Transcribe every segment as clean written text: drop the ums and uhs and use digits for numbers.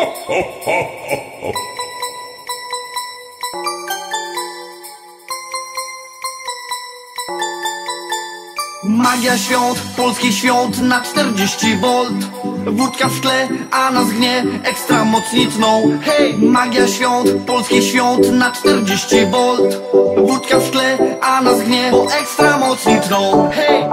Ho, ho, ho, ho, ho. Magia świąt, polskich świąt na 40 V. Wódka w szkle, a nas gnie ekstra mocnicną. Hej! Magia świąt, polskich świąt na 40 V. Wódka w szkle, a nas gnie po ekstra mocnicną. Hej!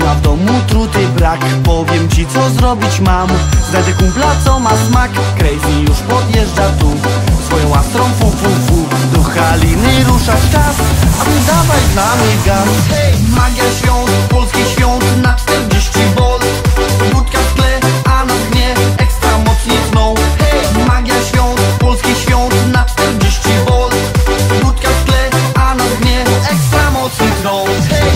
Ma w domu truty brak, powiem ci co zrobić mam. Znajdę kumpla co ma smak, Crazy już podjeżdża tu swoją astrą fu fu fu. Do Haliny ruszasz czas, a ty dawaj z nami gaz. Hej! Magia świąt, polskich świąt na 40 V. Wódka w tle, a nas gnie ekstra mocnicą. Hej! Magia świąt, polskich świąt na 40 V. Wódka w tle, a nas gnie ekstra mocnicą. Hej!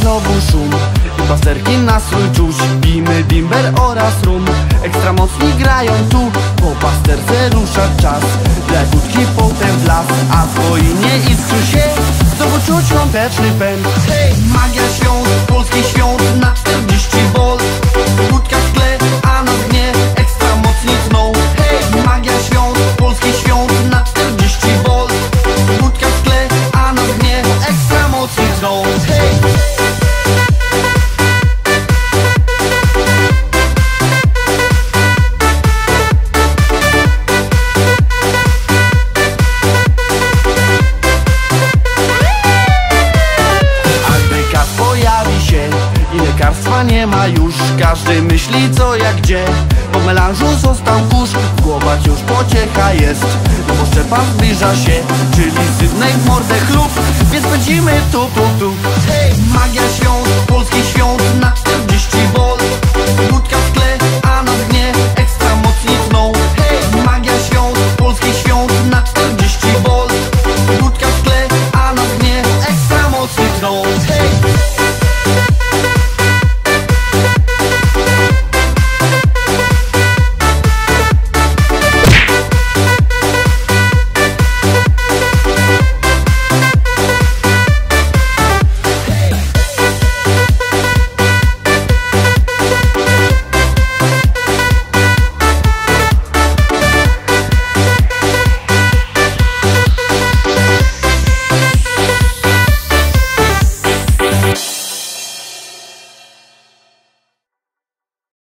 Znowu szum i pasterki nastrój czuć. Pijmy bimber oraz rum, ekstra mocni grają tu. Po pasterce rusza czas, dla wódki potem w las. A w wojnie iskrzy się, znowu czuć świąteczny pęd. Hej! Magia świąt, polskich świąt na 40 V. Wódka w tle, a nas gnie ekstra mocnicą. Hej! Magia świąt, polskich świąt na 40 V. Wódka w tle, a nas gnie ekstra mocnicą. Hej! Nie ma już, każdy myśli co jak gdzie. Po melanżu został kurz, w głowach już pociecha jest. No bo Szczepan zbliża się, czyli Sydney w mordę chlub, więc będziemy tu, tu, tu. Hej! Magia świąt.